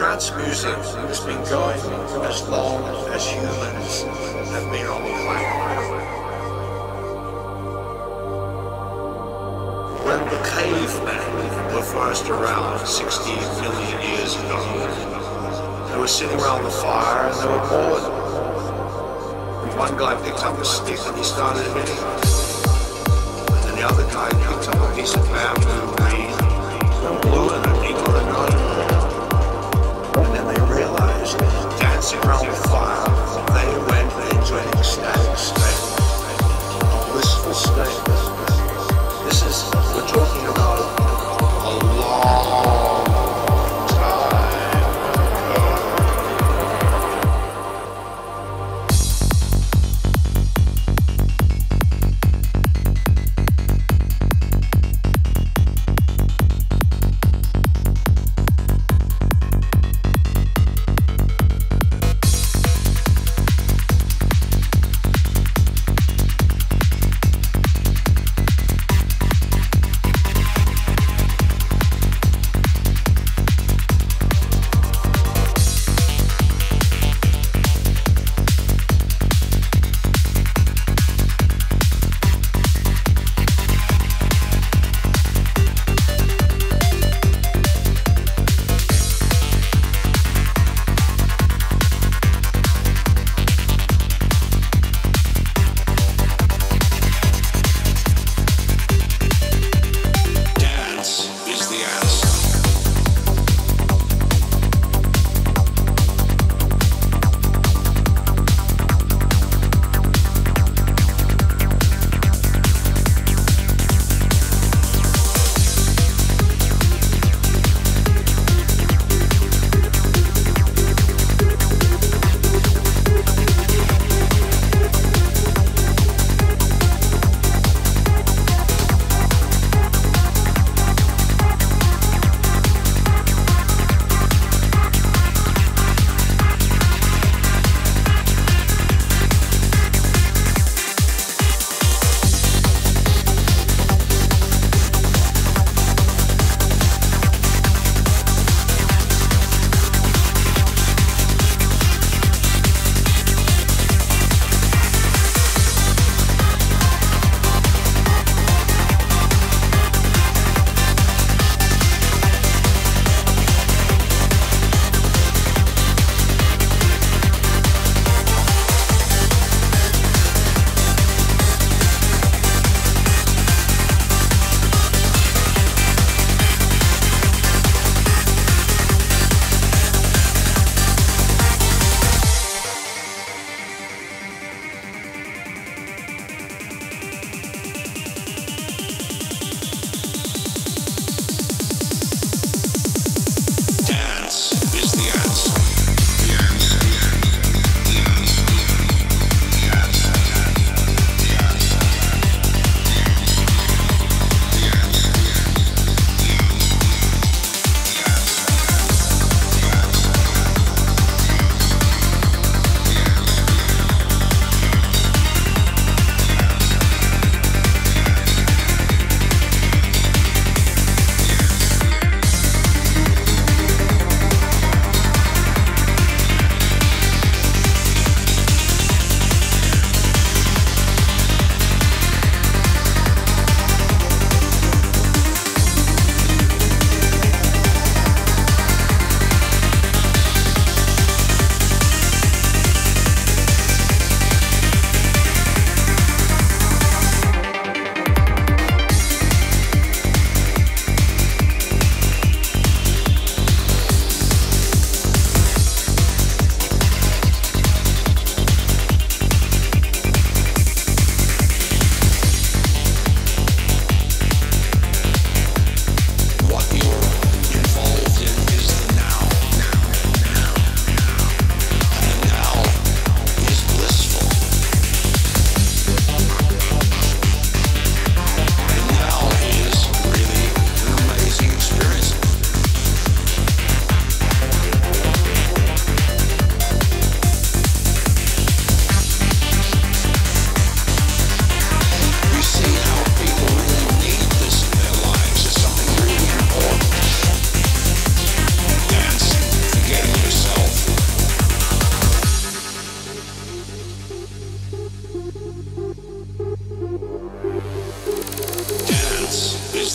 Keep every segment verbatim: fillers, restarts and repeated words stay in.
Trance music has been going as long as humans have been on the planet. When the cavemen were first around sixteen million years ago, they were sitting around the fire and they were bored. And one guy picked up a stick and he started hitting it. And the other guy picked up a piece of bamboo and blew it and he got a gun. And then they realized, dancing around the fire, they went into an ecstatic state, a blissful state. This is, we're talking about a long time ago.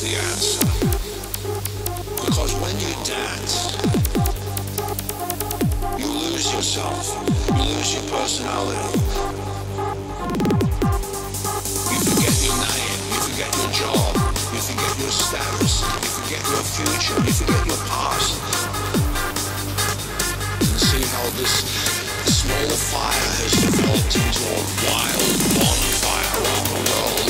the answer. Because when you dance, you lose yourself, you lose your personality. You forget your name, you forget your job, you forget your status, you forget your future, you forget your past. And see how this smaller fire has developed into a wild bonfire around the world.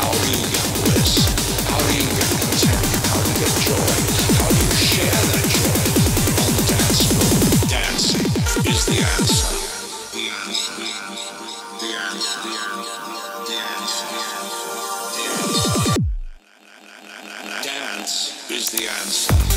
How do you get bliss? How do you get content? How do you get joy? How do you share that joy on the dance floor? Dancing is the answer. The answer. The answer. The answer. The answer. Dance is the answer.